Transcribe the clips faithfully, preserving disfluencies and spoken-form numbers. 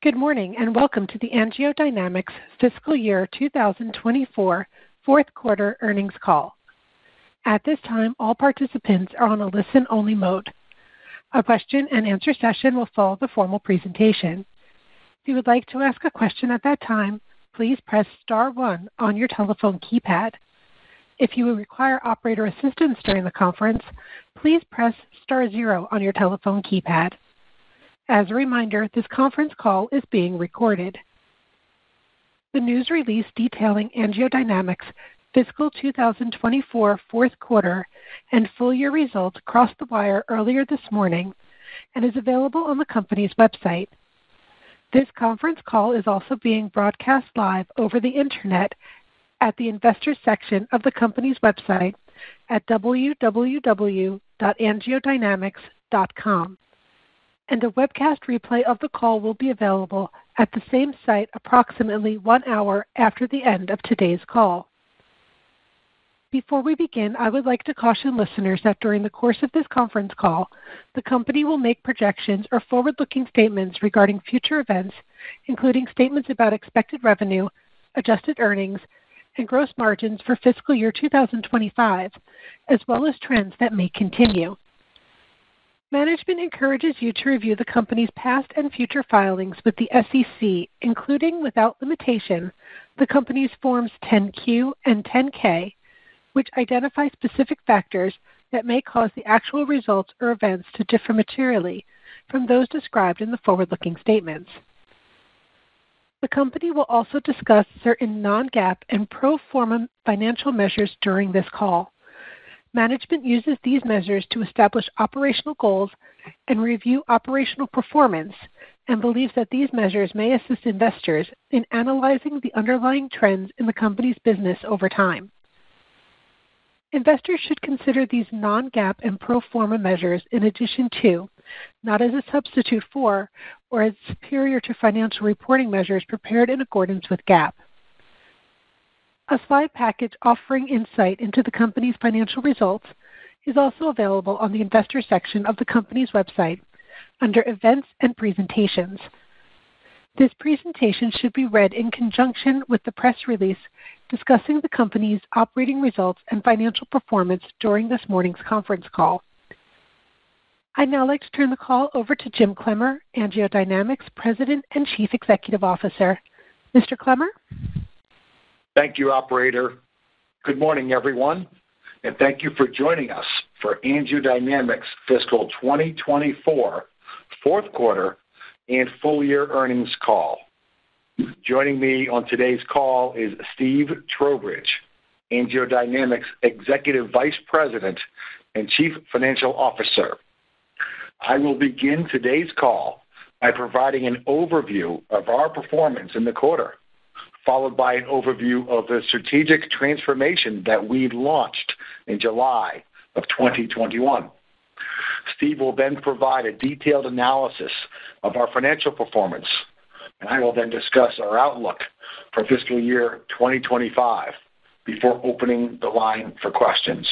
Good morning and welcome to the AngioDynamics Fiscal Year twenty twenty-four Fourth Quarter Earnings Call. At this time, all participants are on a listen-only mode. A question and answer session will follow the formal presentation. If you would like to ask a question at that time, please press star one on your telephone keypad. If you would require operator assistance during the conference, please press star zero on your telephone keypad. As a reminder, this conference call is being recorded. The news release detailing AngioDynamics' fiscal twenty twenty-four fourth quarter and full year results crossed the wire earlier this morning and is available on the company's website. This conference call is also being broadcast live over the internet at the investors section of the company's website at w w w dot angiodynamics dot com. And a webcast replay of the call will be available at the same site approximately one hour after the end of today's call. Before we begin, I would like to caution listeners that during the course of this conference call, the company will make projections or forward-looking statements regarding future events, including statements about expected revenue, adjusted earnings, and gross margins for fiscal year two thousand twenty-five, as well as trends that may continue. Management encourages you to review the company's past and future filings with the S E C, including, without limitation, the company's Forms ten Q and ten K, which identify specific factors that may cause the actual results or events to differ materially from those described in the forward-looking statements. The company will also discuss certain non-GAAP and pro forma financial measures during this call. Management uses these measures to establish operational goals and review operational performance and believes that these measures may assist investors in analyzing the underlying trends in the company's business over time. Investors should consider these non-GAAP and pro forma measures in addition to, not as a substitute for, or as superior to financial reporting measures prepared in accordance with GAAP. A slide package offering insight into the company's financial results is also available on the investor section of the company's website under Events and Presentations. This presentation should be read in conjunction with the press release discussing the company's operating results and financial performance during this morning's conference call. I'd now like to turn the call over to Jim Clemmer, AngioDynamics President and Chief Executive Officer. Mister Clemmer? Thank you, operator. Good morning, everyone, and thank you for joining us for AngioDynamics Fiscal twenty twenty-four Fourth Quarter and Full Year Earnings Call. Joining me on today's call is Steve Trowbridge, AngioDynamics Executive Vice President and Chief Financial Officer. I will begin today's call by providing an overview of our performance in the quarter, followed by an overview of the strategic transformation that we launched in July of twenty twenty-one. Steve will then provide a detailed analysis of our financial performance, and I will then discuss our outlook for fiscal year twenty twenty-five before opening the line for questions.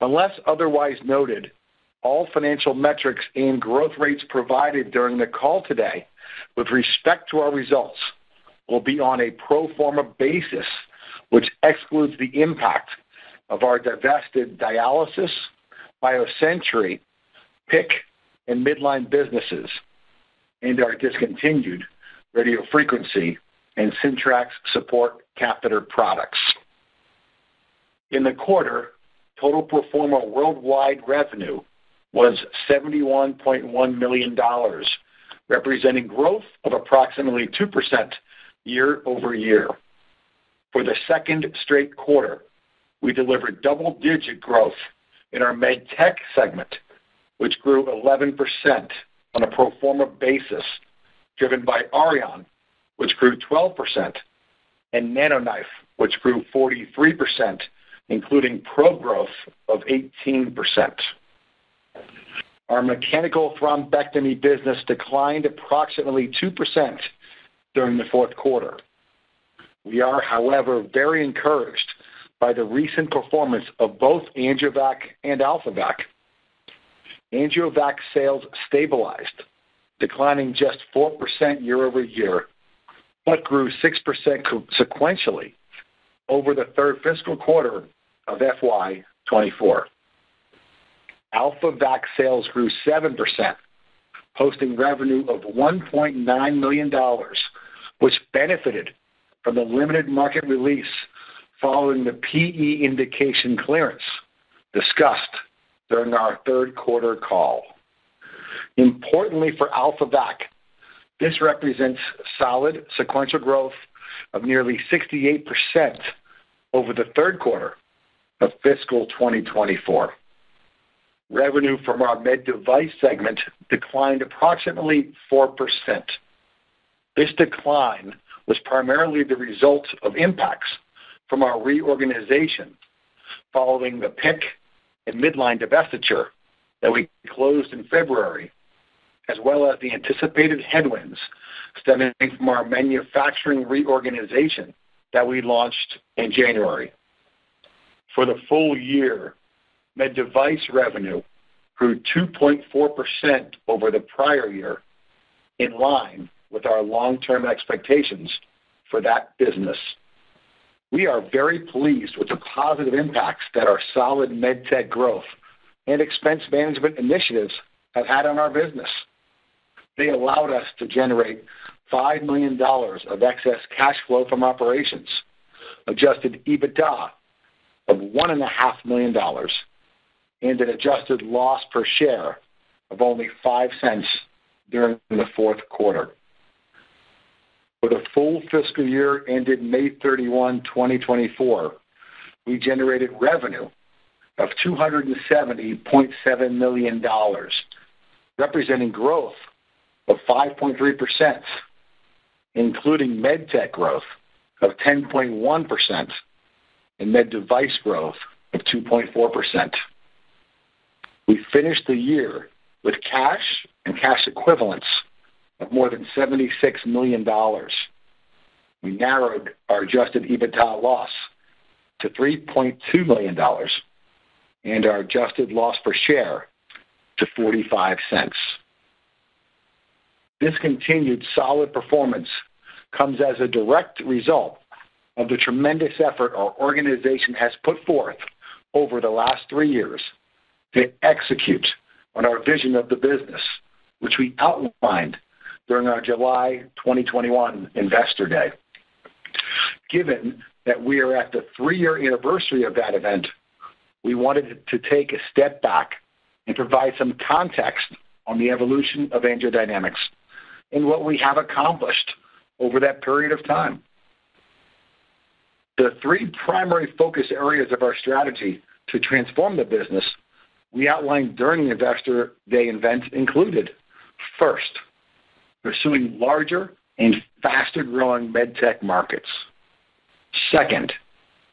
Unless otherwise noted, all financial metrics and growth rates provided during the call today with respect to our results will be on a pro forma basis, which excludes the impact of our divested dialysis, BioSentry, P I C, and midline businesses, and our discontinued radiofrequency and Syntrax support catheter products. In the quarter, total pro forma worldwide revenue was seventy-one point one million dollars, representing growth of approximately two percent year over year. For the second straight quarter, we delivered double-digit growth in our MedTech segment, which grew eleven percent on a pro forma basis, driven by Auryon, which grew twelve percent, and NanoKnife, which grew forty-three percent, including pro growth of eighteen percent. Our mechanical thrombectomy business declined approximately two percent during the fourth quarter. We are, however, very encouraged by the recent performance of both AngioVac and AlphaVac. AngioVac sales stabilized, declining just four percent year over year, but grew six percent sequentially over the third fiscal quarter of F Y twenty-four. AlphaVac sales grew seven percent, posting revenue of one point nine million dollars, which benefited from the limited market release following the P E indication clearance discussed during our third quarter call. Importantly for AlphaVac, this represents solid sequential growth of nearly sixty-eight percent over the third quarter of fiscal twenty twenty-four. Revenue from our med device segment declined approximately four percent. This decline was primarily the result of impacts from our reorganization following the P I C and midline divestiture that we closed in February, as well as the anticipated headwinds stemming from our manufacturing reorganization that we launched in January. For the full year, med device revenue grew two point four percent over the prior year, in line with our long-term expectations for that business. We are very pleased with the positive impacts that our solid MedTech growth and expense management initiatives have had on our business. They allowed us to generate five million dollars of excess cash flow from operations, adjusted EBITDA of one point five million dollars, and an adjusted loss per share of only five cents during the fourth quarter. For the full fiscal year ended May thirty-first, twenty twenty-four, we generated revenue of two hundred seventy point seven million dollars, representing growth of five point three percent, including MedTech growth of ten point one percent and med device growth of two point four percent. We finished the year with cash and cash equivalents of more than seventy-six million dollars. We narrowed our adjusted EBITDA loss to three point two million dollars and our adjusted loss per share to forty-five cents. This continued solid performance comes as a direct result of the tremendous effort our organization has put forth over the last three years to execute on our vision of the business, which we outlined during our July twenty twenty-one Investor Day. Given that we are at the three-year anniversary of that event, we wanted to take a step back and provide some context on the evolution of AngioDynamics and what we have accomplished over that period of time. The three primary focus areas of our strategy to transform the business we outlined during the Investor Day event included, first, pursuing larger and faster-growing medtech markets. Second,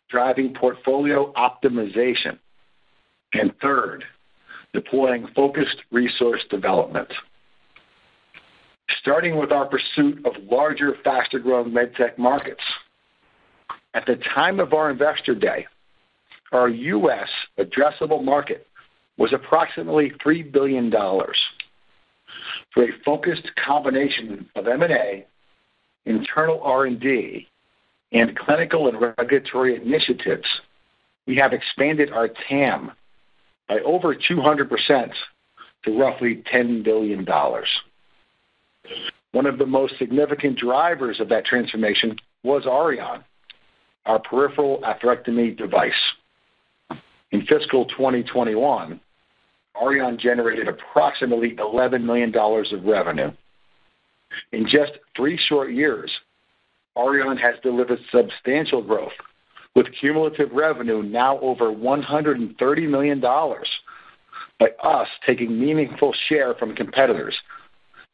driving portfolio optimization. And third, deploying focused resource development. Starting with our pursuit of larger, faster-growing medtech markets, at the time of our Investor Day, our U S addressable market was approximately three billion dollars. Through a focused combination of M and A, internal R and D, and clinical and regulatory initiatives, we have expanded our T A M by over two hundred percent to roughly ten billion dollars. One of the most significant drivers of that transformation was Auryon, our peripheral atherectomy device. In fiscal twenty twenty-one, Auryon generated approximately eleven million dollars of revenue. In just three short years, Auryon has delivered substantial growth, with cumulative revenue now over one hundred thirty million dollars, by us taking meaningful share from competitors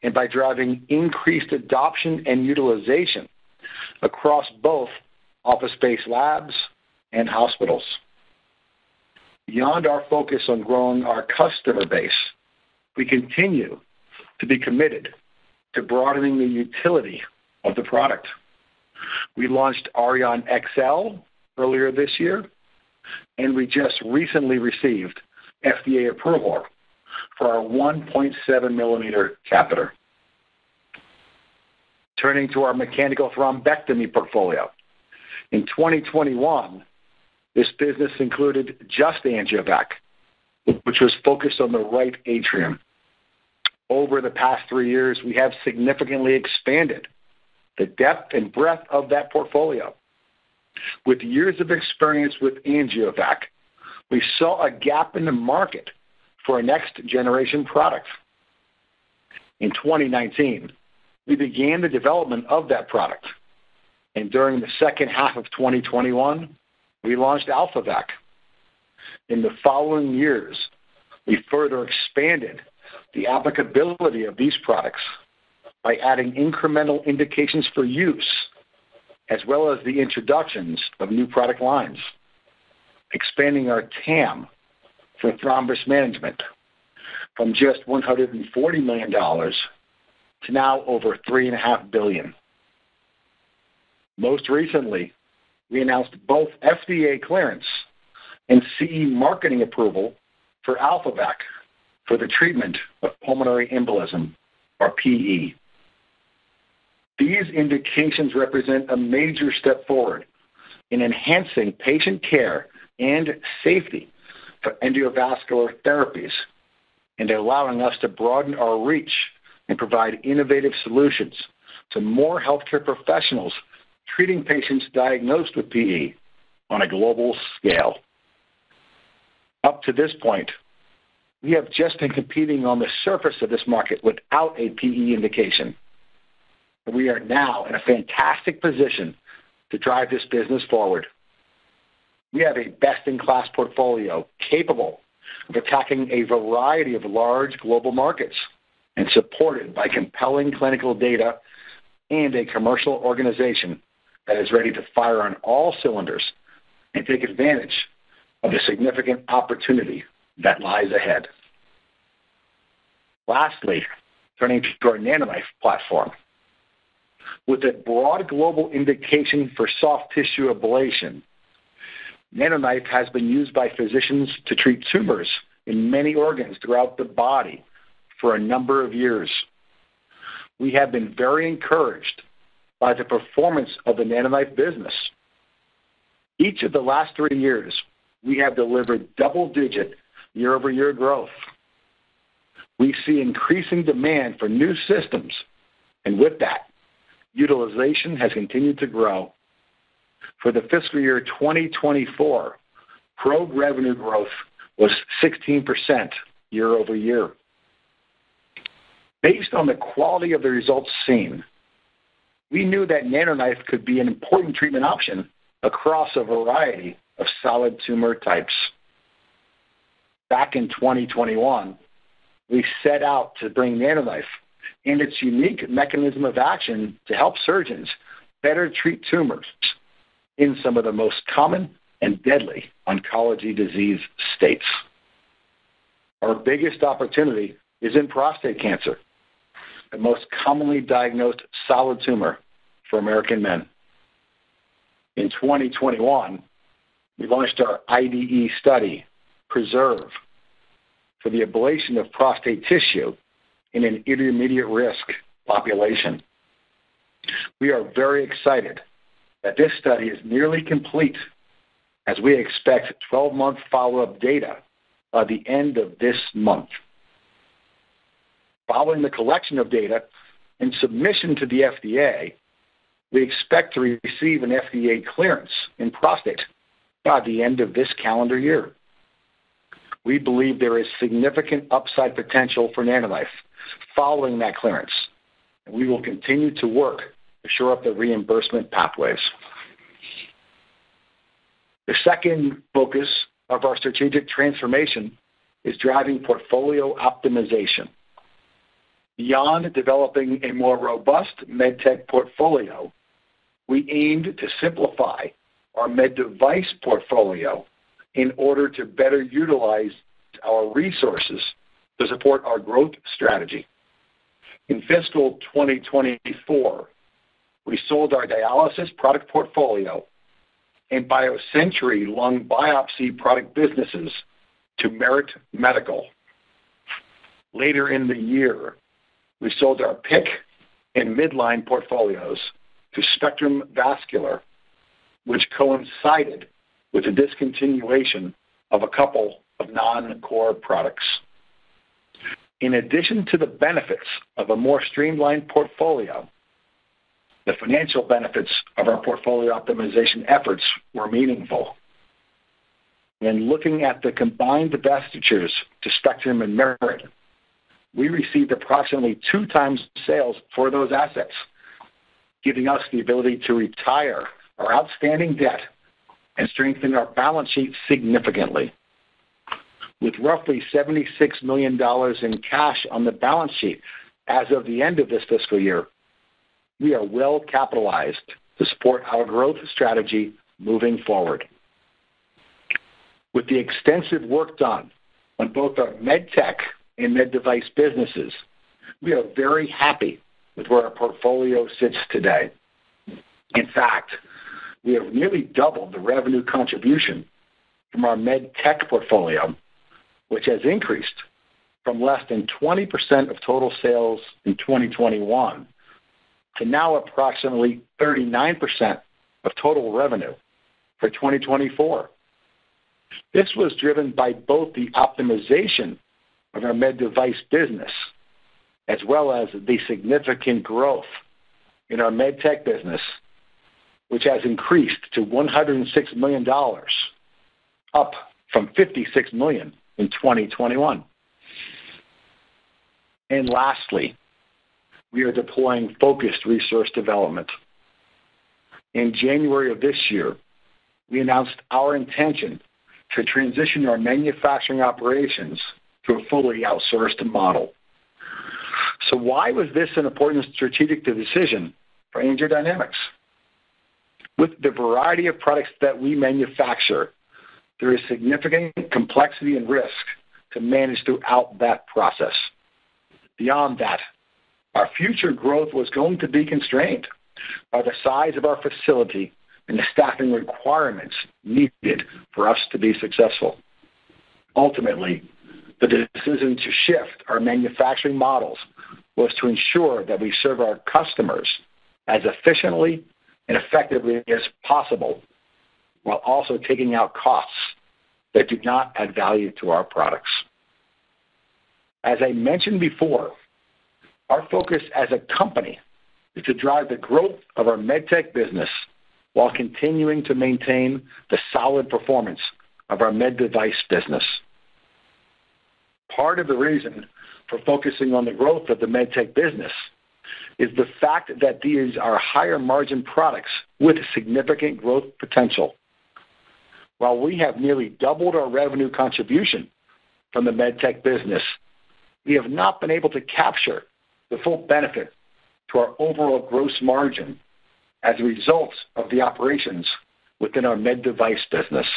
and by driving increased adoption and utilization across both office-based labs and hospitals. Beyond our focus on growing our customer base, we continue to be committed to broadening the utility of the product. We launched Auryon X L earlier this year, and we just recently received F D A approval for our one point seven millimeter catheter. Turning to our mechanical thrombectomy portfolio. In twenty twenty-one, this business included just AngioVac, which was focused on the right atrium. Over the past three years, we have significantly expanded the depth and breadth of that portfolio. With years of experience with AngioVac, we saw a gap in the market for a next-generation product. In twenty nineteen, we began the development of that product, and during the second half of twenty twenty-one, we launched AlphaVac. In the following years, we further expanded the applicability of these products by adding incremental indications for use, as well as the introductions of new product lines, expanding our T A M for thrombus management from just one hundred forty million dollars to now over three point five billion dollars. Most recently, we announced both F D A clearance and C E marketing approval for AlphaVac for the treatment of pulmonary embolism, or P E. These indications represent a major step forward in enhancing patient care and safety for endovascular therapies and allowing us to broaden our reach and provide innovative solutions to more healthcare professionals treating patients diagnosed with P E on a global scale. Up to this point, we have just been competing on the surface of this market without a P E indication. We are now in a fantastic position to drive this business forward. We have a best-in-class portfolio capable of attacking a variety of large global markets and supported by compelling clinical data and a commercial organization that is ready to fire on all cylinders and take advantage of the significant opportunity that lies ahead. Lastly, turning to our NanoKnife platform. With a broad global indication for soft tissue ablation, NanoKnife has been used by physicians to treat tumors in many organs throughout the body for a number of years. We have been very encouraged by the performance of the NanoKnife business. Each of the last three years, we have delivered double-digit year-over-year growth. We see increasing demand for new systems, and with that, utilization has continued to grow. For the fiscal year twenty twenty-four, probe revenue growth was sixteen percent year over year. Based on the quality of the results seen, we knew that NanoKnife could be an important treatment option across a variety of solid tumor types. Back in twenty twenty-one, we set out to bring NanoKnife and its unique mechanism of action to help surgeons better treat tumors in some of the most common and deadly oncology disease states. Our biggest opportunity is in prostate cancer, the most commonly diagnosed solid tumor for American men. In twenty twenty-one, we launched our I D E study, PRESERVE, for the ablation of prostate tissue in an intermediate risk population. We are very excited that this study is nearly complete, as we expect twelve-month follow-up data by the end of this month. Following the collection of data and submission to the F D A, we expect to receive an F D A clearance in prostate by the end of this calendar year. We believe there is significant upside potential for NanoKnife following that clearance, and we will continue to work to shore up the reimbursement pathways. The second focus of our strategic transformation is driving portfolio optimization. Beyond developing a more robust medtech portfolio, we aimed to simplify our med device portfolio in order to better utilize our resources to support our growth strategy. In fiscal twenty twenty-four, we sold our dialysis product portfolio and BioSentry lung biopsy product businesses to Merit Medical. Later in the year, we sold our P I C C and midline portfolios to Spectrum Vascular, which coincided with the discontinuation of a couple of non-core products. In addition to the benefits of a more streamlined portfolio, the financial benefits of our portfolio optimization efforts were meaningful. When looking at the combined divestitures to Spectrum and Merit, we received approximately two times sales for those assets, giving us the ability to retire our outstanding debt and strengthen our balance sheet significantly. With roughly seventy-six million dollars in cash on the balance sheet as of the end of this fiscal year, we are well capitalized to support our growth strategy moving forward. With the extensive work done on both our MedTech and MedDevice businesses, we are very happy with where our portfolio sits today. In fact, we have nearly doubled the revenue contribution from our MedTech portfolio, which has increased from less than twenty percent of total sales in twenty twenty-one to now approximately thirty-nine percent of total revenue for twenty twenty-four. This was driven by both the optimization of our MedDevice business as well as the significant growth in our MedTech business, which has increased to one hundred six million dollars, up from fifty-six million dollars in twenty twenty-one. And lastly, we are deploying focused resource development. In January of this year, we announced our intention to transition our manufacturing operations to a fully outsourced model. So why was this an important strategic decision for AngioDynamics? With the variety of products that we manufacture, there is significant complexity and risk to manage throughout that process. Beyond that, our future growth was going to be constrained by the size of our facility and the staffing requirements needed for us to be successful. Ultimately, the decision to shift our manufacturing models was to ensure that we serve our customers as efficiently and effectively as possible, while also taking out costs that do not add value to our products. As I mentioned before, our focus as a company is to drive the growth of our MedTech business while continuing to maintain the solid performance of our MedDevice business. Part of the reason for focusing on the growth of the MedTech business is the fact that these are higher margin products with significant growth potential. While we have nearly doubled our revenue contribution from the MedTech business, we have not been able to capture the full benefit to our overall gross margin as a result of the operations within our MedDevice business.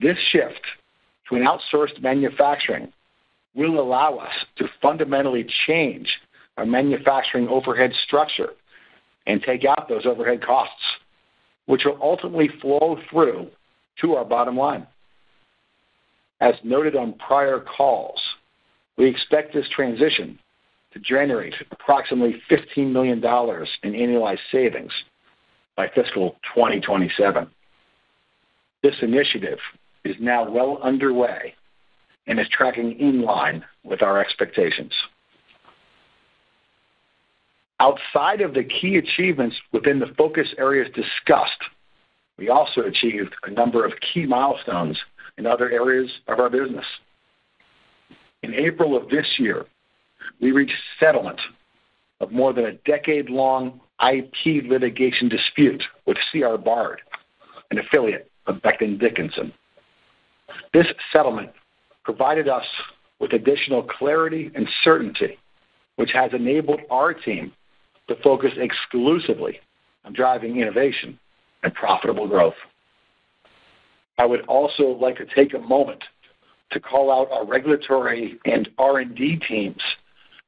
This shift to an outsourced manufacturing will allow us to fundamentally change our manufacturing overhead structure and take out those overhead costs, which will ultimately flow through to our bottom line. As noted on prior calls, we expect this transition to generate approximately fifteen million dollars in annualized savings by fiscal twenty twenty-seven. This initiative is now well underway and is tracking in line with our expectations. Outside of the key achievements within the focus areas discussed, we also achieved a number of key milestones in other areas of our business. In April of this year, we reached settlement of more than a decade-long I P litigation dispute with C R Bard, an affiliate of Becton Dickinson. This settlement provided us with additional clarity and certainty, which has enabled our team to focus exclusively on driving innovation and profitable growth. I would also like to take a moment to call out our regulatory and R and D teams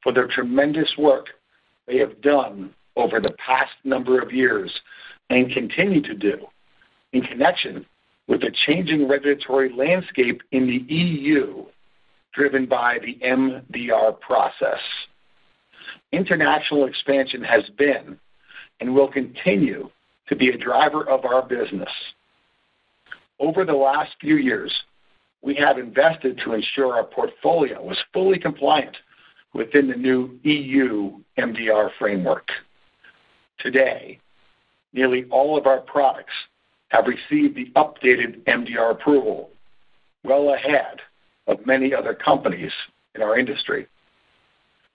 for their tremendous work they have done over the past number of years and continue to do in connection with the changing regulatory landscape in the E U driven by the M D R process. international expansion has been and will continue to be a driver of our business. Over the last few years, we have invested to ensure our portfolio was fully compliant within the new E U M D R framework. Today, nearly all of our products have received the updated M D R approval, well ahead of many other companies in our industry.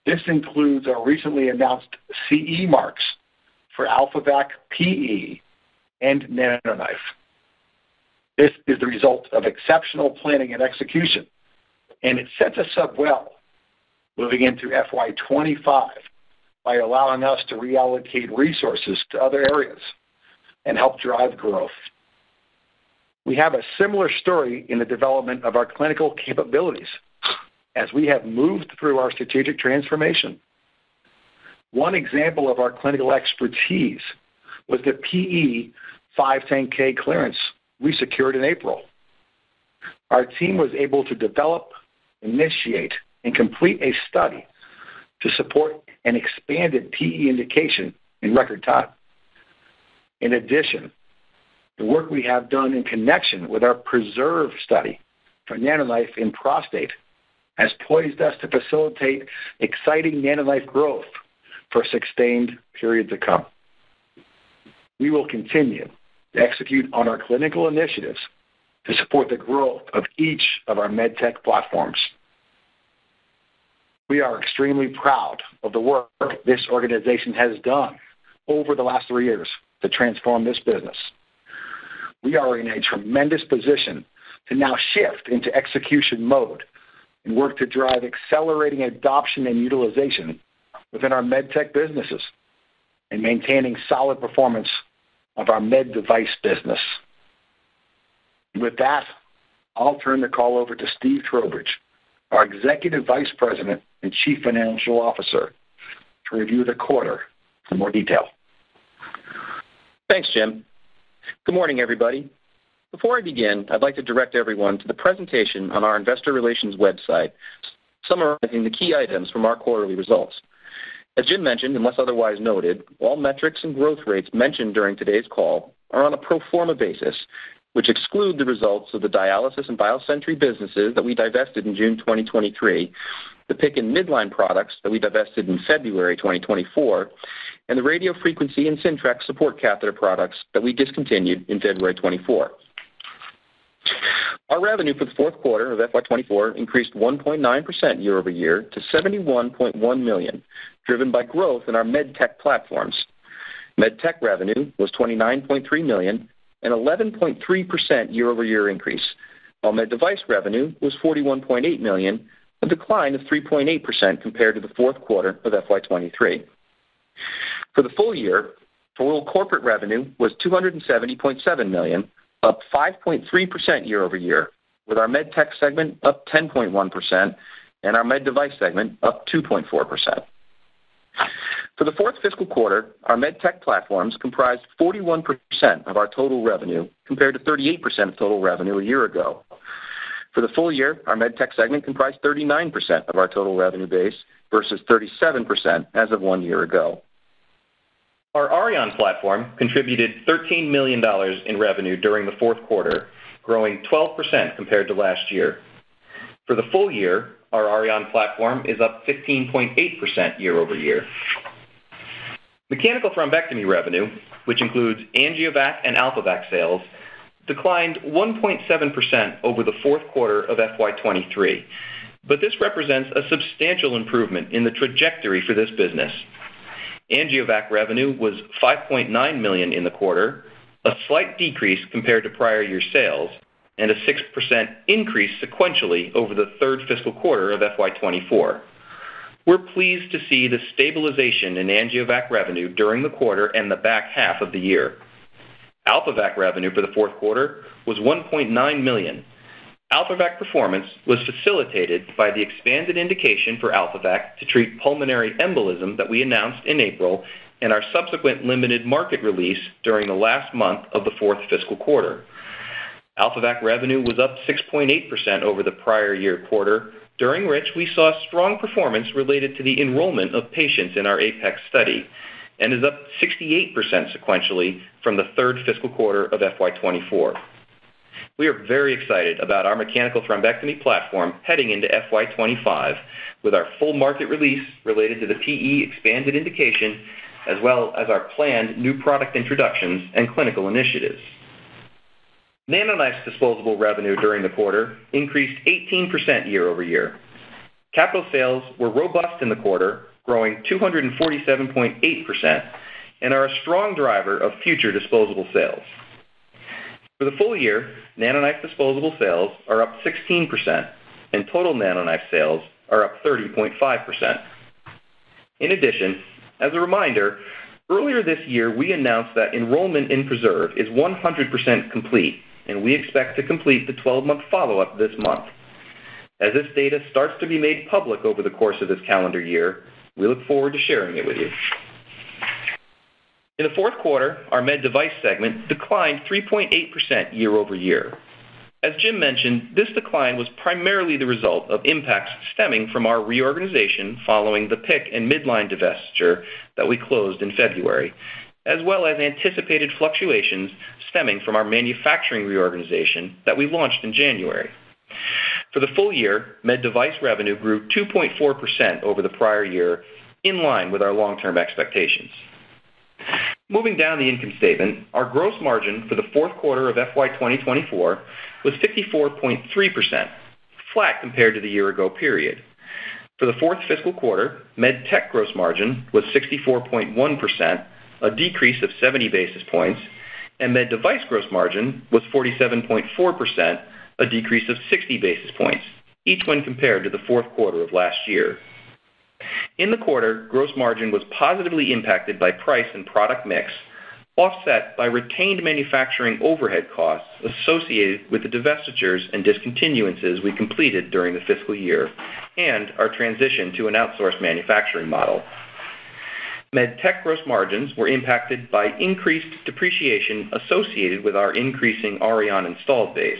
This includes our recently announced C E marks for AlphaVac P E and NanoKnife. This is the result of exceptional planning and execution, and it sets us up well moving into F Y twenty-five by allowing us to reallocate resources to other areas and help drive growth. We have a similar story in the development of our clinical capabilities as we have moved through our strategic transformation. One example of our clinical expertise was the P E five ten K clearance we secured in April. Our team was able to develop, initiate, and complete a study to support an expanded P E indication in record time. In addition, the work we have done in connection with our PRESERVE study for NanoKnife in prostate has poised us to facilitate exciting NanoKnife growth for a sustained period to come. We will continue to execute on our clinical initiatives to support the growth of each of our medtech platforms. We are extremely proud of the work this organization has done over the last three years to transform this business. We are in a tremendous position to now shift into execution mode and work to drive accelerating adoption and utilization within our medtech businesses and maintaining solid performance of our med device business. With that, I'll turn the call over to Steve Trowbridge, our Executive Vice President and Chief Financial Officer, to review the quarter in more detail. Thanks, Jim. Good morning, everybody. Before I begin, I'd like to direct everyone to the presentation on our investor relations website summarizing the key items from our quarterly results. As Jim mentioned, unless otherwise noted, all metrics and growth rates mentioned during today's call are on a pro forma basis, which exclude the results of the dialysis and BioSentry businesses that we divested in June twenty twenty-three, the PICC and midline products that we divested in February twenty twenty-four, and the radiofrequency and Syntrax support catheter products that we discontinued in February twenty-four. Our revenue for the fourth quarter of F Y twenty-four increased one point nine percent year-over-year to seventy-one point one million dollars, driven by growth in our MedTech platforms. MedTech revenue was twenty-nine point three million dollars, an eleven point three percent year-over-year increase, while med device revenue was forty-one point eight million dollars, a decline of three point eight percent compared to the fourth quarter of F Y twenty-three. For the full year, total corporate revenue was two hundred seventy point seven million dollars, up five point three percent year-over-year, with our MedTech segment up ten point one percent and our Med Device segment up two point four percent. For the fourth fiscal quarter, our MedTech platforms comprised forty-one percent of our total revenue compared to thirty-eight percent of total revenue a year ago. For the full year, our MedTech segment comprised thirty-nine percent of our total revenue base versus thirty-seven percent as of one year ago. Our Auryon platform contributed thirteen million dollars in revenue during the fourth quarter, growing twelve percent compared to last year. For the full year, our Auryon platform is up fifteen point eight percent year-over-year. Mechanical thrombectomy revenue, which includes AngioVac and AlphaVac sales, declined one point seven percent over the fourth quarter of F Y twenty-three, but this represents a substantial improvement in the trajectory for this business. AngioVac revenue was five point nine million dollars in the quarter, a slight decrease compared to prior year sales, and a six percent increase sequentially over the third fiscal quarter of F Y twenty-four. We're pleased to see the stabilization in AngioVac revenue during the quarter and the back half of the year. AlphaVac revenue for the fourth quarter was one point nine million dollars. AlphaVac performance was facilitated by the expanded indication for AlphaVac to treat pulmonary embolism that we announced in April and our subsequent limited market release during the last month of the fourth fiscal quarter. AlphaVac revenue was up six point eight percent over the prior year quarter, during which we saw strong performance related to the enrollment of patients in our APEX study, and is up sixty-eight percent sequentially from the third fiscal quarter of F Y twenty-four. We are very excited about our mechanical thrombectomy platform heading into F Y twenty-five with our full market release related to the P E expanded indication, as well as our planned new product introductions and clinical initiatives. NanoKnife's disposable revenue during the quarter increased eighteen percent year-over-year. Capital sales were robust in the quarter, growing two hundred forty-seven point eight percent, and are a strong driver of future disposable sales. For the full year, NanoKnife disposable sales are up sixteen percent, and total NanoKnife sales are up thirty point five percent. In addition, as a reminder, earlier this year we announced that enrollment in PRESERVE is one hundred percent complete, and we expect to complete the twelve-month follow-up this month. As this data starts to be made public over the course of this calendar year, we look forward to sharing it with you. In the fourth quarter, our med device segment declined three point eight percent year-over-year. As Jim mentioned, this decline was primarily the result of impacts stemming from our reorganization following the P I C and midline divestiture that we closed in February, as well as anticipated fluctuations stemming from our manufacturing reorganization that we launched in January. For the full year, med device revenue grew two point four percent over the prior year, in line with our long-term expectations. Moving down the income statement, our gross margin for the fourth quarter of F Y twenty twenty-four was fifty-four point three percent, flat compared to the year-ago period. For the fourth fiscal quarter, MedTech gross margin was sixty-four point one percent, a decrease of seventy basis points, and Med Device gross margin was forty-seven point four percent, a decrease of sixty basis points, each when compared to the fourth quarter of last year. In the quarter, gross margin was positively impacted by price and product mix, offset by retained manufacturing overhead costs associated with the divestitures and discontinuances we completed during the fiscal year and our transition to an outsourced manufacturing model. MedTech gross margins were impacted by increased depreciation associated with our increasing Auryon installed base.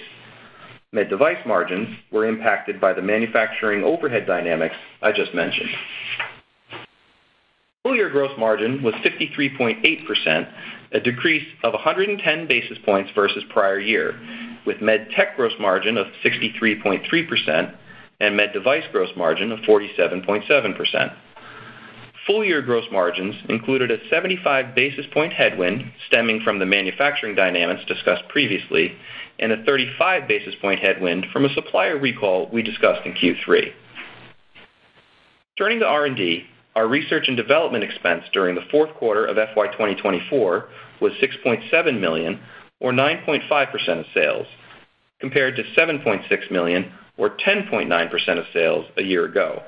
Med device margins were impacted by the manufacturing overhead dynamics I just mentioned. Full year gross margin was fifty-three point eight percent, a decrease of one hundred ten basis points versus prior year, with med tech gross margin of sixty-three point three percent and med device gross margin of forty-seven point seven percent. Full year gross margins included a seventy-five basis point headwind stemming from the manufacturing dynamics discussed previously and a thirty-five basis point headwind from a supplier recall we discussed in Q three. Turning to R and D, our research and development expense during the fourth quarter of F Y twenty twenty-four was six point seven million dollars or nine point five percent of sales, compared to seven point six million dollars or ten point nine percent of sales a year ago.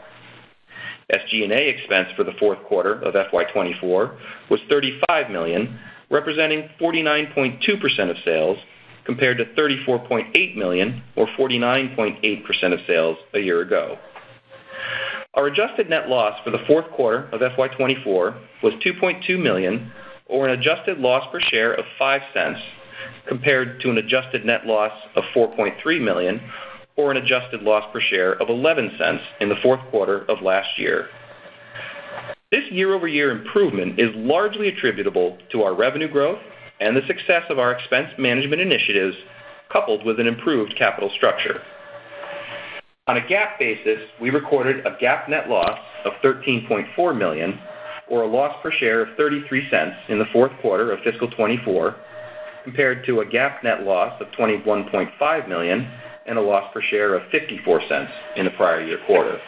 S G and A expense for the fourth quarter of F Y twenty-four was thirty-five million dollars, representing forty-nine point two percent of sales, compared to thirty-four point eight million dollars or forty-nine point eight percent of sales a year ago. Our adjusted net loss for the fourth quarter of F Y twenty-four was two point two million dollars, or an adjusted loss per share of five cents, compared to an adjusted net loss of four point three million dollars, or an adjusted loss per share of eleven cents in the fourth quarter of last year. This year-over-year improvement is largely attributable to our revenue growth and the success of our expense management initiatives, coupled with an improved capital structure. On a GAAP basis, we recorded a GAAP net loss of thirteen point four million dollars, or a loss per share of thirty-three cents in the fourth quarter of fiscal twenty-four, compared to a GAAP net loss of twenty-one point five million dollars, and a loss per share of fifty-four cents in the prior year quarter.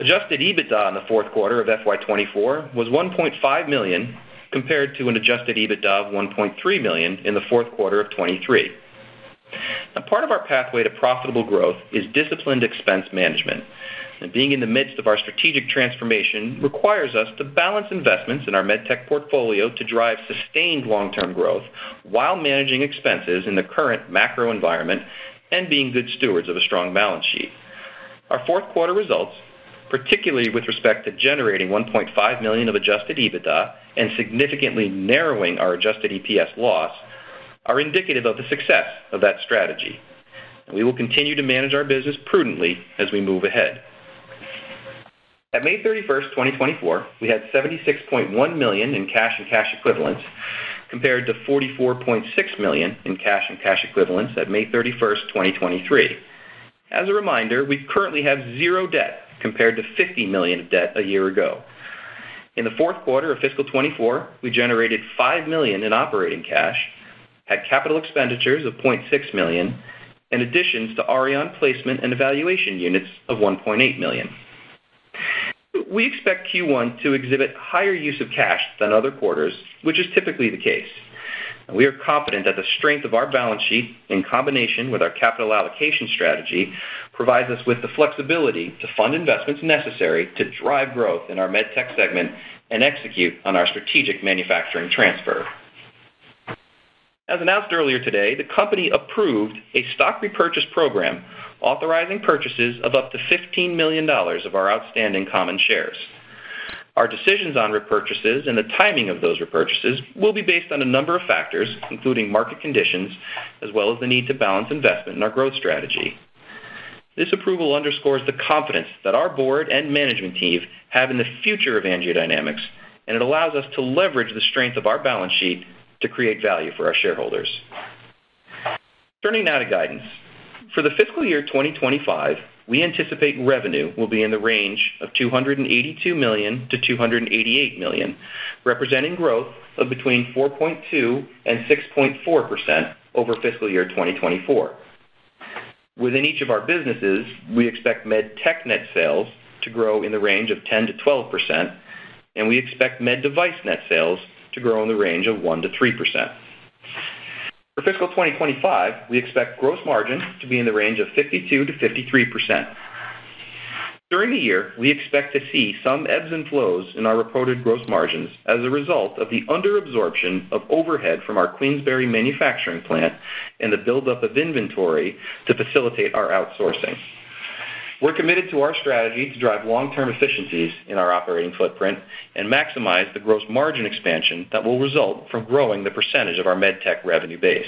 Adjusted EBITDA in the fourth quarter of F Y twenty-four was one point five million dollars, compared to an adjusted EBITDA of one point three million dollars in the fourth quarter of twenty-three. Now, part of our pathway to profitable growth is disciplined expense management, and being in the midst of our strategic transformation requires us to balance investments in our MedTech portfolio to drive sustained long-term growth while managing expenses in the current macro environment and being good stewards of a strong balance sheet. Our fourth quarter results, particularly with respect to generating one point five million dollars of adjusted EBITDA and significantly narrowing our adjusted E P S loss, are indicative of the success of that strategy. and we will continue to manage our business prudently as we move ahead. At May thirty-first, twenty twenty-four, we had seventy-six point one million dollars in cash and cash equivalents, compared to forty-four point six million dollars in cash and cash equivalents at May thirty-first, twenty twenty-three. As a reminder, we currently have zero debt, compared to fifty million dollars of debt a year ago. In the fourth quarter of fiscal twenty-four, we generated five million dollars in operating cash, had capital expenditures of zero point six million dollars, and additions to Auryon placement and evaluation units of one point eight million dollars. We expect Q one to exhibit higher use of cash than other quarters, which is typically the case. We are confident that the strength of our balance sheet, in combination with our capital allocation strategy, provides us with the flexibility to fund investments necessary to drive growth in our MedTech segment and execute on our strategic manufacturing transfer. As announced earlier today, the company approved a stock repurchase program authorizing purchases of up to fifteen million dollars of our outstanding common shares. Our decisions on repurchases and the timing of those repurchases will be based on a number of factors, including market conditions, as well as the need to balance investment in our growth strategy. This approval underscores the confidence that our board and management team have in the future of AngioDynamics, and it allows us to leverage the strength of our balance sheet to create value for our shareholders. Turning now to guidance. For the fiscal year twenty twenty-five, we anticipate revenue will be in the range of two hundred eighty-two million dollars to two hundred eighty-eight million dollars, representing growth of between four point two percent and six point four percent over fiscal year twenty twenty-four. Within each of our businesses, we expect MedTech net sales to grow in the range of ten to twelve percent, and we expect Med Device net sales to grow in the range of one to three percent. For fiscal twenty twenty-five, we expect gross margin to be in the range of fifty-two to fifty-three percent. During the year, we expect to see some ebbs and flows in our reported gross margins as a result of the underabsorption of overhead from our Queensbury manufacturing plant and the buildup of inventory to facilitate our outsourcing. We're committed to our strategy to drive long-term efficiencies in our operating footprint and maximize the gross margin expansion that will result from growing the percentage of our MedTech revenue base.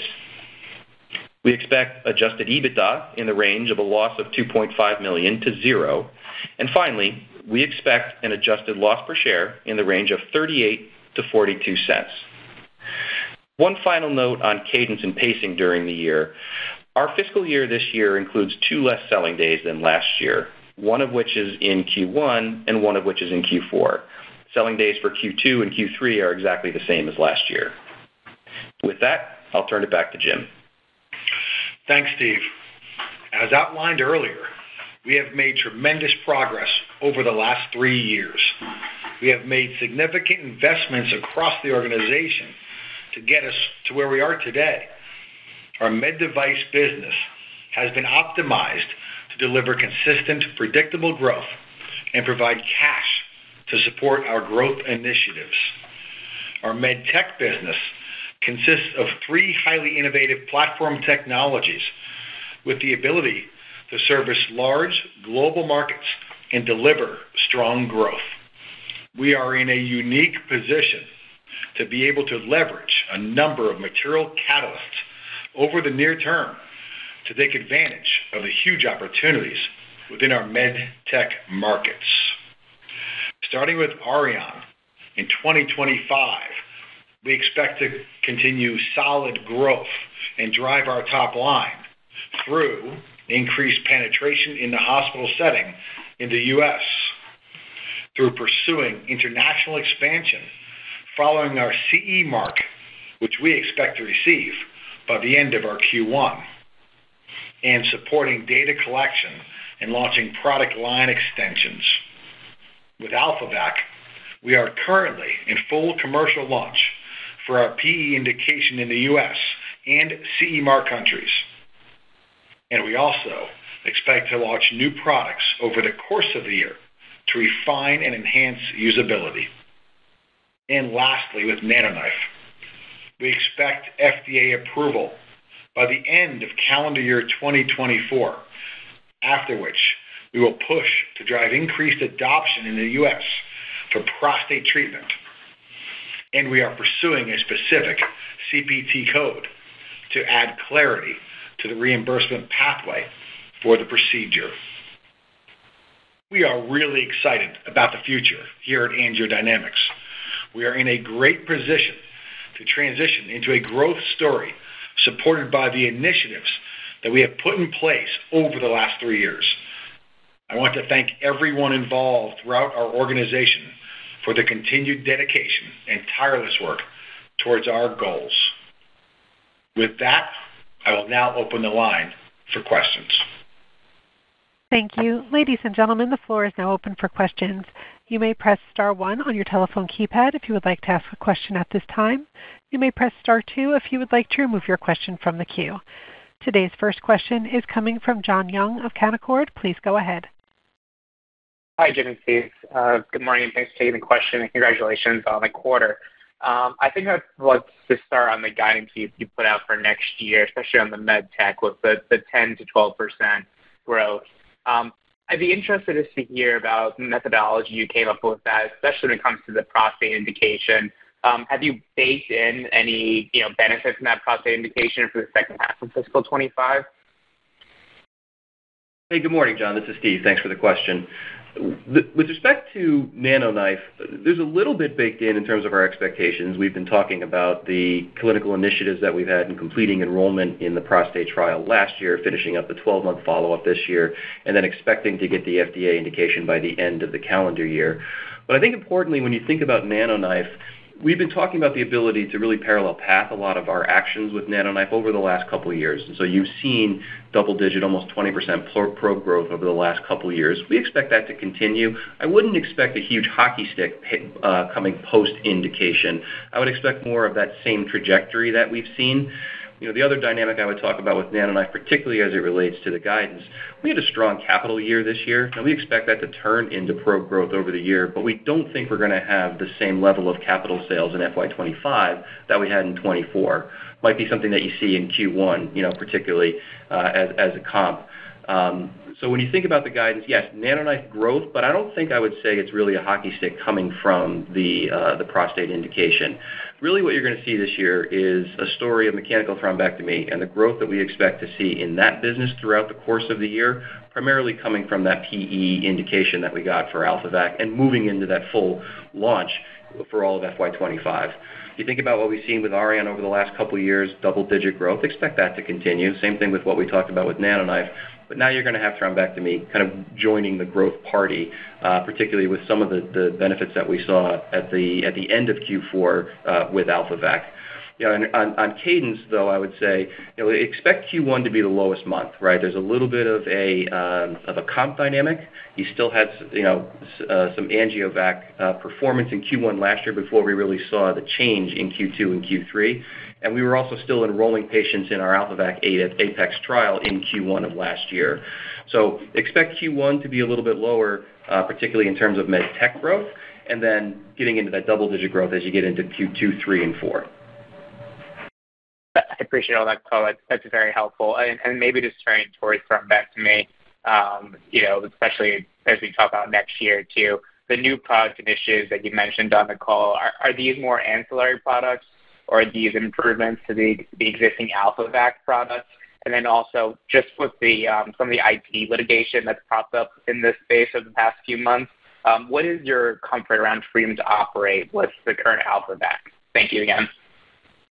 We expect adjusted EBITDA in the range of a loss of two point five million dollars to zero. And finally, we expect an adjusted loss per share in the range of thirty-eight to forty-two cents. One final note on cadence and pacing during the year. Our fiscal year this year includes two less selling days than last year, one of which is in Q one and one of which is in Q four. Selling days for Q two and Q three are exactly the same as last year. With that, I'll turn it back to Jim. Thanks, Steve. As outlined earlier, we have made tremendous progress over the last three years. We have made significant investments across the organization to get us to where we are today. Our med device business has been optimized to deliver consistent, predictable growth and provide cash to support our growth initiatives. Our med tech business consists of three highly innovative platform technologies with the ability to service large global markets and deliver strong growth. We are in a unique position to be able to leverage a number of material catalysts over the near term to take advantage of the huge opportunities within our med tech markets. Starting with Auryon, in twenty twenty-five, we expect to continue solid growth and drive our top line through increased penetration in the hospital setting in the U S, through pursuing international expansion following our C E mark, which we expect to receive by the end of our Q one, and supporting data collection and launching product line extensions. With AlphaVac, we are currently in full commercial launch for our P E indication in the U S and C E mark countries. And we also expect to launch new products over the course of the year to refine and enhance usability. And lastly, with NanoKnife, we expect F D A approval by the end of calendar year twenty twenty-four, after which we will push to drive increased adoption in the U S for prostate treatment. And we are pursuing a specific C P T code to add clarity to the reimbursement pathway for the procedure. We are really excited about the future here at AngioDynamics. We are in a great position to transition into a growth story supported by the initiatives that we have put in place over the last three years. I want to thank everyone involved throughout our organization for the continued dedication and tireless work towards our goals. With that, I will now open the line for questions. Thank you. Ladies and gentlemen, the floor is now open for questions. You may press star one on your telephone keypad if you would like to ask a question at this time. You may press star two if you would like to remove your question from the queue. Today's first question is coming from John Young of Canaccord. Please go ahead. Hi, Jim and Steve. Uh, good morning, and thanks for taking the question, and congratulations on the quarter. Um, I think I'd like to start on the guidance you, you put out for next year, especially on the med tech with the, the ten to twelve percent growth. Um, I'd be interested to hear about the methodology you came up with that, especially when it comes to the prostate indication. Um, have you baked in any you know, benefits in that prostate indication for the second half of fiscal twenty-five? Hey, good morning, John. This is Steve. Thanks for the question. The, with respect to NanoKnife, there's a little bit baked in in terms of our expectations. We've been talking about the clinical initiatives that we've had in completing enrollment in the prostate trial last year, finishing up the twelve-month follow-up this year, and then expecting to get the F D A indication by the end of the calendar year. But I think importantly, when you think about NanoKnife, we've been talking about the ability to really parallel path a lot of our actions with NanoKnife over the last couple of years. And so you've seen double-digit, almost twenty percent pro growth over the last couple of years. We expect that to continue. I wouldn't expect a huge hockey stick uh, coming post-indication. I would expect more of that same trajectory that we've seen. You know, the other dynamic I would talk about with NanoKnife, particularly as it relates to the guidance, we had a strong capital year this year, and we expect that to turn into pro growth over the year, but we don't think we're going to have the same level of capital sales in F Y twenty-five that we had in twenty-four. Might be something that you see in Q one, you know, particularly uh, as, as a comp. Um, so when you think about the guidance, yes, NanoKnife growth, but I don't think I would say it's really a hockey stick coming from the uh, the prostate indication. Really what you're going to see this year is a story of mechanical thrombectomy and the growth that we expect to see in that business throughout the course of the year, primarily coming from that P E indication that we got for AlphaVac and moving into that full launch for all of F Y twenty-five. If you think about what we've seen with Auryon over the last couple of years, double-digit growth, expect that to continue. Same thing with what we talked about with NanoKnife. But now you're going to have thrombectomy kind of joining the growth party, uh, particularly with some of the, the benefits that we saw at the at the end of Q four uh, with AlphaVac. You know, and on, on cadence, though, I would say you know expect Q one to be the lowest month, right? There's a little bit of a um, of a comp dynamic. You still had you know uh, some AngioVac uh, performance in Q one last year before we really saw the change in Q two and Q three. And we were also still enrolling patients in our AlphaVac APEX trial in Q one of last year. So expect Q one to be a little bit lower, uh, particularly in terms of med tech growth, and then getting into that double-digit growth as you get into Q two, three, and four. I appreciate all that color. That's very helpful. And, and maybe just turning towards thrombectomy, um, you know, especially as we talk about next year, too. The new product initiatives that you mentioned on the call, are, are these more ancillary products, or these improvements to the, the existing AlphaVac products? And then also just with the um, some of the I P litigation that's popped up in this space over the past few months, um, what is your comfort around freedom to operate with the current AlphaVac? Thank you again.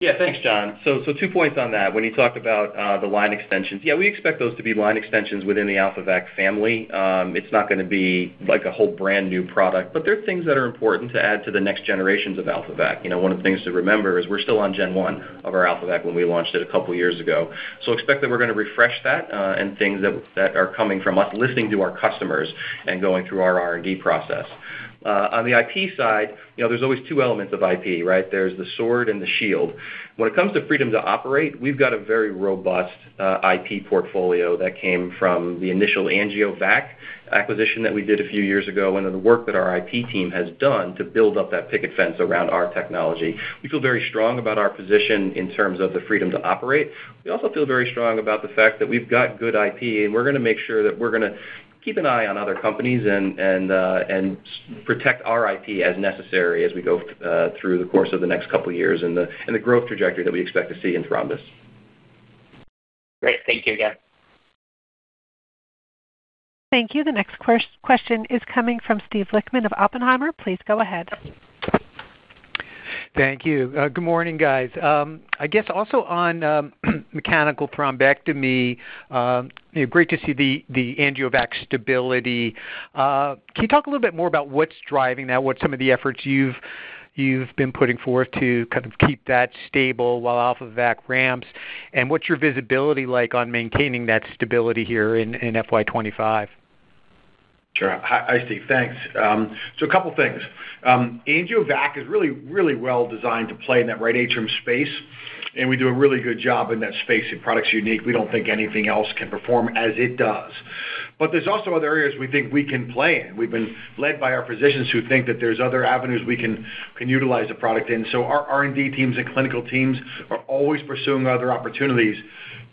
Yeah, thanks, John. So so two points on that. When you talked about uh, the line extensions, yeah, we expect those to be line extensions within the AlphaVac family. Um, it's not going to be like a whole brand new product, but they're things that are important to add to the next generations of AlphaVac. You know, one of the things to remember is we're still on Gen one of our AlphaVac when we launched it a couple years ago. So expect that we're going to refresh that uh, and things that, that are coming from us listening to our customers and going through our R and D process. Uh, on the I P side, you know, there's always two elements of I P, right? There's the sword and the shield. When it comes to freedom to operate, we've got a very robust uh, I P portfolio that came from the initial AngioVac acquisition that we did a few years ago and then the work that our I P team has done to build up that picket fence around our technology. We feel very strong about our position in terms of the freedom to operate. We also feel very strong about the fact that we've got good I P, and we're going to make sure that we're going to keep an eye on other companies and and uh, and protect our I P as necessary as we go uh, through the course of the next couple of years and the and the growth trajectory that we expect to see in thrombus. Great. Thank you again. Thank you. The next question is coming from Steve Lichtman of Oppenheimer. Please go ahead. Thank you. Uh, good morning, guys. Um, I guess also on um, mechanical thrombectomy, um, you know, great to see the, the AngioVac stability. Uh, can you talk a little bit more about what's driving that, what some of the efforts you've you've been putting forth to kind of keep that stable while AlphaVac ramps, and what's your visibility like on maintaining that stability here in, in F Y twenty-five? Sure. Hi, hi Steve. Thanks. Um, so a couple things. Um, AngioVac is really, really well designed to play in that right atrium space, and we do a really good job in that space. The product's unique. We don't think anything else can perform as it does. But there's also other areas we think we can play in. We've been led by our physicians who think that there's other avenues we can, can utilize the product in. So our R and D teams and clinical teams are always pursuing other opportunities.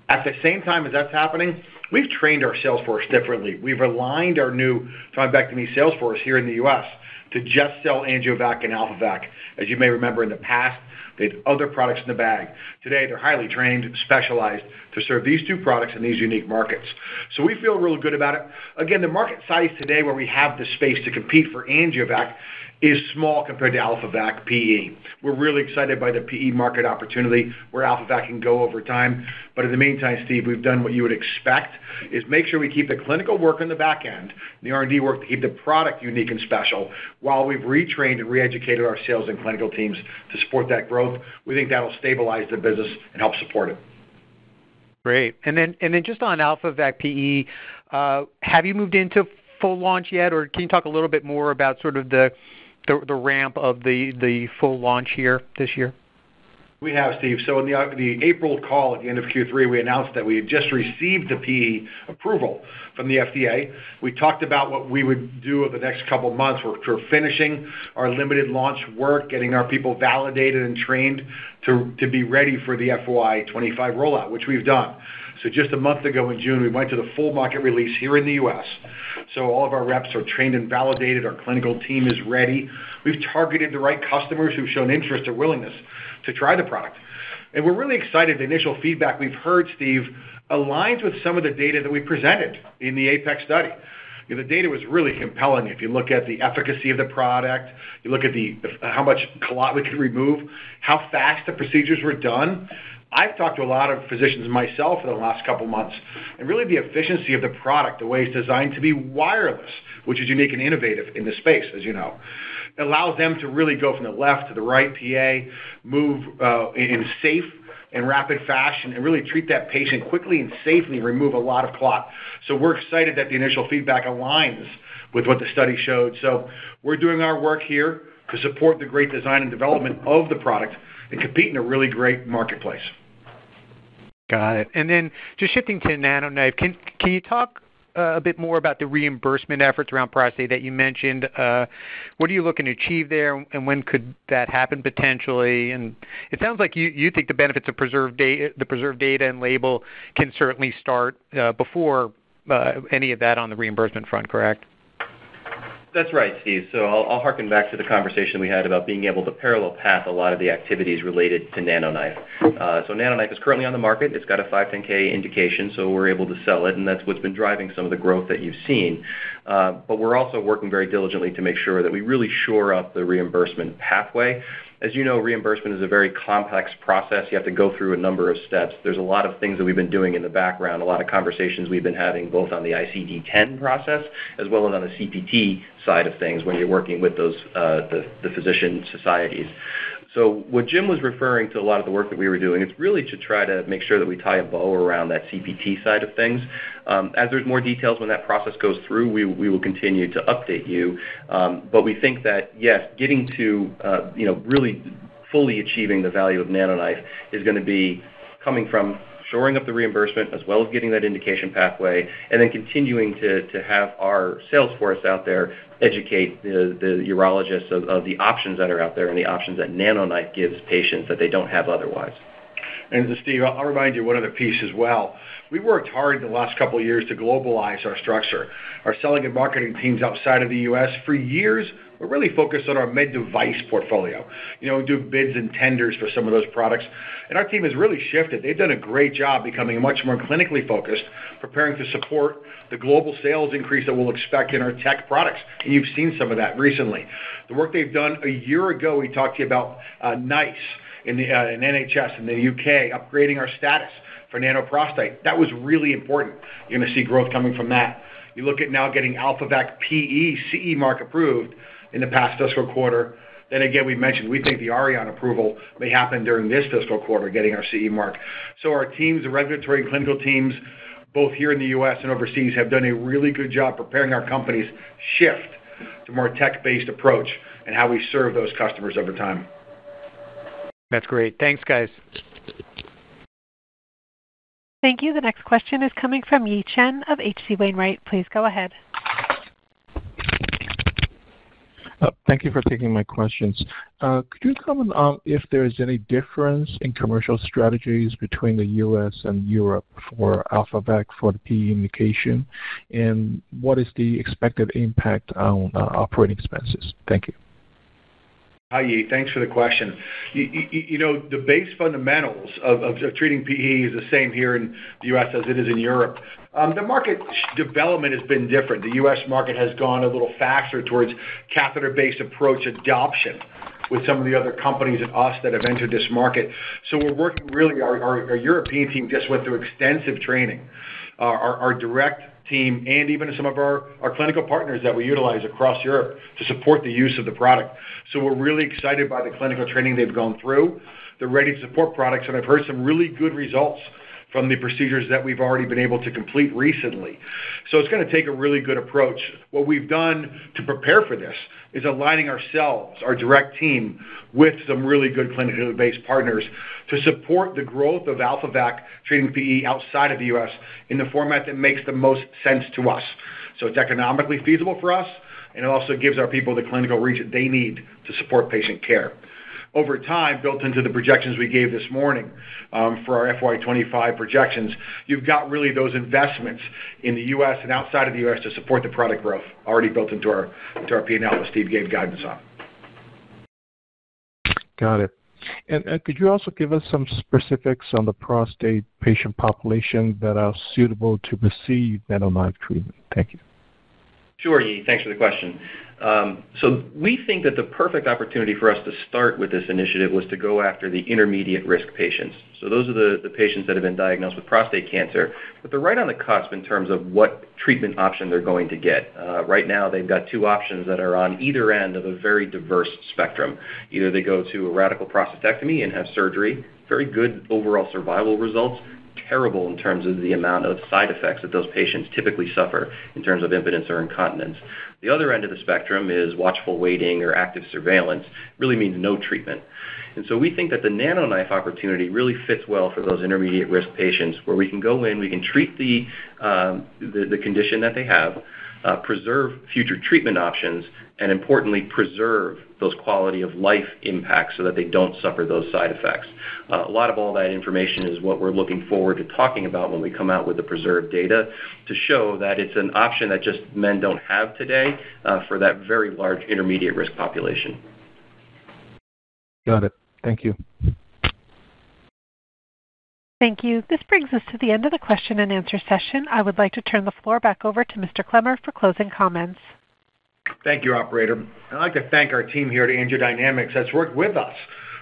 At the same time as that's happening, we've trained our sales force differently. We've aligned our new thrombectomy sales force here in the U S to just sell AngioVac and AlphaVac. As you may remember, in the past, they had other products in the bag. Today, they're highly trained, specialized to serve these two products in these unique markets. So we feel real good about it. Again, the market size today where we have the space to compete for AngioVac is small compared to AlphaVac P E. We're really excited by the P E market opportunity where AlphaVac can go over time. But in the meantime, Steve, we've done what you would expect, is make sure we keep the clinical work in the back end, the R and D work to keep the product unique and special, while we've retrained and re-educated our sales and clinical teams to support that growth. We think that'll stabilize the business and help support it. Great. And then, and then just on AlphaVac P E, uh, have you moved into full launch yet, or can you talk a little bit more about sort of the The, the ramp of the, the full launch here this year? We have, Steve. So in the, uh, the April call at the end of Q three, we announced that we had just received the P E approval from the F D A. We talked about what we would do over the next couple months. We're, we're finishing our limited launch work, getting our people validated and trained to, to be ready for the F Y twenty-five rollout, which we've done. So just a month ago in June, we went to the full market release here in the U S. So all of our reps are trained and validated. Our clinical team is ready. We've targeted the right customers who've shown interest or willingness to try the product. And we're really excited. The initial feedback we've heard, Steve, aligns with some of the data that we presented in the APEX study. You know, the data was really compelling. If you look at the efficacy of the product, you look at the how much clot we could remove, how fast the procedures were done. I've talked to a lot of physicians myself in the last couple months, and really the efficiency of the product, the way it's designed to be wireless, which is unique and innovative in the space, as you know, allows them to really go from the left to the right P A, move uh, in safe and rapid fashion, and really treat that patient quickly and safely, remove a lot of clot. So we're excited that the initial feedback aligns with what the study showed. So we're doing our work here to support the great design and development of the product and compete in a really great marketplace. Got it. And then just shifting to NanoKnife, can can you talk uh, a bit more about the reimbursement efforts around prostate that you mentioned? Uh, what are you looking to achieve there, and when could that happen potentially? And it sounds like you, you think the benefits of PRESERVE data, the PRESERVE data and label can certainly start uh, before uh, any of that on the reimbursement front, correct? That's right, Steve. So I'll, I'll harken back to the conversation we had about being able to parallel path a lot of the activities related to NanoKnife. Uh, so NanoKnife is currently on the market. It's got a five ten K indication, so we're able to sell it, and that's what's been driving some of the growth that you've seen. Uh, but we're also working very diligently to make sure that we really shore up the reimbursement pathway. As you know, reimbursement is a very complex process. You have to go through a number of steps. There's a lot of things that we've been doing in the background, a lot of conversations we've been having both on the I C D ten process as well as on the C P T side of things when you're working with those uh, the, the physician societies. So what Jim was referring to, a lot of the work that we were doing, it's really to try to make sure that we tie a bow around that C P T side of things. Um, as there's more details when that process goes through, we, we will continue to update you. Um, but we think that, yes, getting to, uh, you know, really fully achieving the value of NanoKnife is going to be coming from shoring up the reimbursement as well as getting that indication pathway, and then continuing to, to have our sales force out there educate the, the urologists of, of the options that are out there and the options that NanoKnife gives patients that they don't have otherwise. And Steve, I'll remind you one other piece as well. We worked hard in the last couple of years to globalize our structure. Our selling and marketing teams outside of the U S for years we're really focused on our med device portfolio. You know, we do bids and tenders for some of those products. And our team has really shifted. They've done a great job becoming much more clinically focused, preparing to support the global sales increase that we'll expect in our tech products. And you've seen some of that recently. The work they've done a year ago, we talked to you about uh, NICE in the uh, in N H S in the U K, upgrading our status for nanoprostate. That was really important. You're going to see growth coming from that. You look at now getting AlphaVac P E C E mark approved in the past fiscal quarter. Then again, we mentioned we think the Auryon approval may happen during this fiscal quarter, getting our C E mark. So our teams, the regulatory and clinical teams, both here in the U S and overseas, have done a really good job preparing our company's shift to more tech-based approach and how we serve those customers over time. That's great. Thanks, guys. Thank you. The next question is coming from Yi Chen of H C Wainwright. Please go ahead. Uh, thank you for taking my questions. Uh, could you comment on if there is any difference in commercial strategies between the U S and Europe for AlphaVac for the P E indication, and what is the expected impact on uh, operating expenses? Thank you. Hi, Yi. Thanks for the question. You, you, you know, the base fundamentals of, of, of treating P E is the same here in the U S as it is in Europe. Um, the market development has been different. The U S market has gone a little faster towards catheter-based approach adoption with some of the other companies and us that have entered this market. So we're working really, our, our, our European team just went through extensive training. Uh, our, our direct team and even some of our, our clinical partners that we utilize across Europe to support the use of the product. So we're really excited by the clinical training they've gone through. They're ready to support products, and I've heard some really good results from the procedures that we've already been able to complete recently. So it's going to take a really good approach. What we've done to prepare for this is aligning ourselves, our direct team, with some really good clinical-based partners to support the growth of AlphaVac treating P E outside of the U S in the format that makes the most sense to us. So it's economically feasible for us, and it also gives our people the clinical reach that they need to support patient care. Over time, built into the projections we gave this morning um, for our F Y twenty-five projections, you've got really those investments in the U S and outside of the U S to support the product growth already built into our, into our P and L that Steve gave guidance on. Got it. And uh, could you also give us some specifics on the prostate patient population that are suitable to receive NanoKnife treatment? Thank you. Sure, Yi. Thanks for the question. Um, so we think that the perfect opportunity for us to start with this initiative was to go after the intermediate risk patients. So those are the, the patients that have been diagnosed with prostate cancer, but they're right on the cusp in terms of what treatment option they're going to get. Uh, right now, they've got two options that are on either end of a very diverse spectrum. Either they go to a radical prostatectomy and have surgery, very good overall survival results, terrible in terms of the amount of side effects that those patients typically suffer in terms of impotence or incontinence. The other end of the spectrum is watchful waiting or active surveillance. It really means no treatment. And so we think that the NanoKnife opportunity really fits well for those intermediate risk patients where we can go in, we can treat the, um, the, the condition that they have, uh, preserve future treatment options, and importantly, preserve those quality of life impacts so that they don't suffer those side effects. Uh, a lot of all that information is what we're looking forward to talking about when we come out with the PRESERVE data to show that it's an option that just men don't have today uh, for that very large intermediate risk population. Got it. Thank you. Thank you. This brings us to the end of the question and answer session. I would like to turn the floor back over to Mister Clemmer for closing comments. Thank you, operator. I'd like to thank our team here at AngioDynamics that's worked with us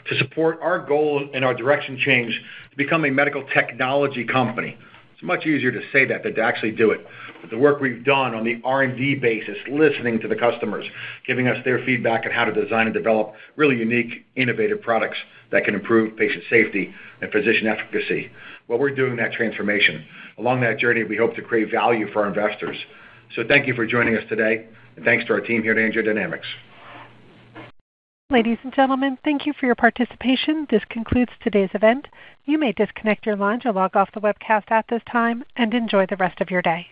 to support our goal and our direction change to become a medical technology company. It's much easier to say that than to actually do it. But the work we've done on the R and D basis, listening to the customers, giving us their feedback on how to design and develop really unique, innovative products that can improve patient safety and physician efficacy. Well, we're doing that transformation. Along that journey, we hope to create value for our investors. So thank you for joining us today. And thanks to our team here at AngioDynamics. Ladies and gentlemen, thank you for your participation. This concludes today's event. You may disconnect your lines or log off the webcast at this time and enjoy the rest of your day.